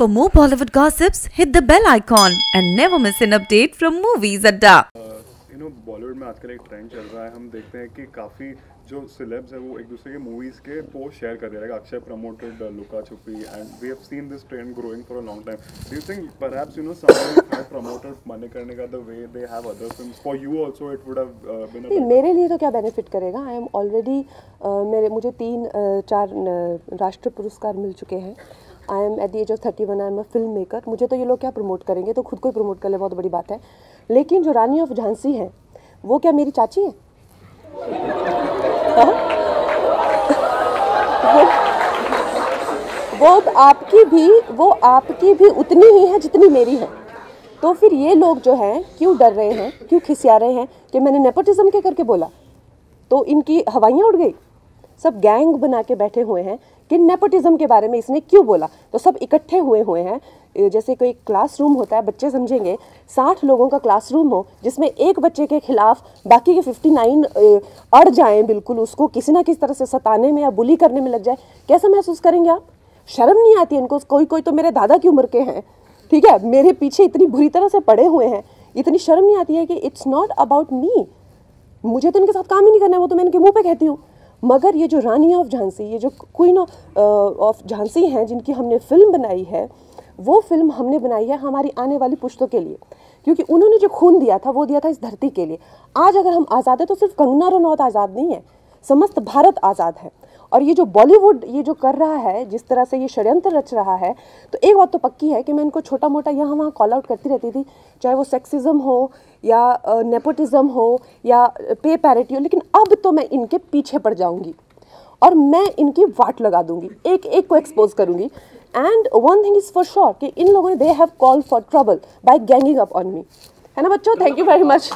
For more Bollywood gossips, hit the bell icon and never miss an update from Movies Adda. Bollywood में आजकल एक trend चल रहा है, हम देखते हैं कि काफ़ी जो सिलेब्स है वो एक दूसरे के मूवीज़ के पोस्ट शेयर कर दे रहे हैं। अक्षय प्रमोटेड लुका छुपी and we have seen this trend growing for a long time. Do you think perhaps you know someone had promoted money करने का the way they have other films for you also it would have been a. मेरे लिए तो क्या benefit करेगा, I am already मुझे 3-4 राष्ट्रीय पुरस्कार मिल चुके हैं। I am at the age of 31, I am a film maker. मुझे तो ये लोग क्या प्रमोट करेंगे, तो खुद को ही प्रमोट कर ले बहुत बड़ी बात है। लेकिन जो रानी ऑफ झांसी है वो क्या मेरी चाची है? वो आपकी भी उतनी ही है जितनी मेरी है। तो फिर ये लोग जो हैं क्यों डर रहे हैं, क्यों खिसिया रहे हैं कि मैंने नेपोटिज्म के करके बोला तो इनकी हवाइयाँ उड़ गई। सब गैंग बना के बैठे हुए हैं कि नेपोटिज्म के बारे में इसने क्यों बोला, तो सब इकट्ठे हुए हैं। जैसे कोई क्लासरूम होता है, बच्चे समझेंगे 60 लोगों का क्लासरूम हो जिसमें एक बच्चे के खिलाफ बाकी के 59 अड़ जाएं, बिल्कुल उसको किसी ना किसी तरह से सताने में या बुली करने में लग जाए। कैसा महसूस करेंगे आप? शर्म नहीं आती इनको? कोई तो मेरे दादा की उम्र के हैं, ठीक है, मेरे पीछे इतनी बुरी तरह से पड़े हुए हैं, इतनी शर्म नहीं आती है कि इट्स नॉट अबाउट मी। मुझे तो इनके साथ काम ही नहीं करना है, वो तो मैं इनके मुँह पर कहती हूँ। मगर ये जो रानी ऑफ झांसी, ये जो क्वीन ऑफ झांसी हैं जिनकी हमने फिल्म बनाई है, वो फिल्म हमने बनाई है हमारी आने वाली पुश्तों के लिए, क्योंकि उन्होंने जो खून दिया था वो दिया था इस धरती के लिए। आज अगर हम आज़ाद हैं तो सिर्फ कंगना रनौत आज़ाद नहीं है, समस्त भारत आज़ाद है। और ये जो बॉलीवुड ये जो कर रहा है, जिस तरह से ये षड्यंत्र रच रहा है, तो एक बात तो पक्की है कि मैं इनको छोटा मोटा यहाँ वहाँ कॉल आउट करती रहती थी, चाहे वो सेक्सिज्म हो या नेपोटिज्म हो या पे पैरिटी हो, लेकिन अब तो मैं इनके पीछे पड़ जाऊँगी और मैं इनकी वाट लगा दूँगी, एक एक को एक्सपोज करूँगी। And one thing is for sure कि इन लोगों ने they have call for trouble by ganging up on me, है ना बच्चों? Thank you very much.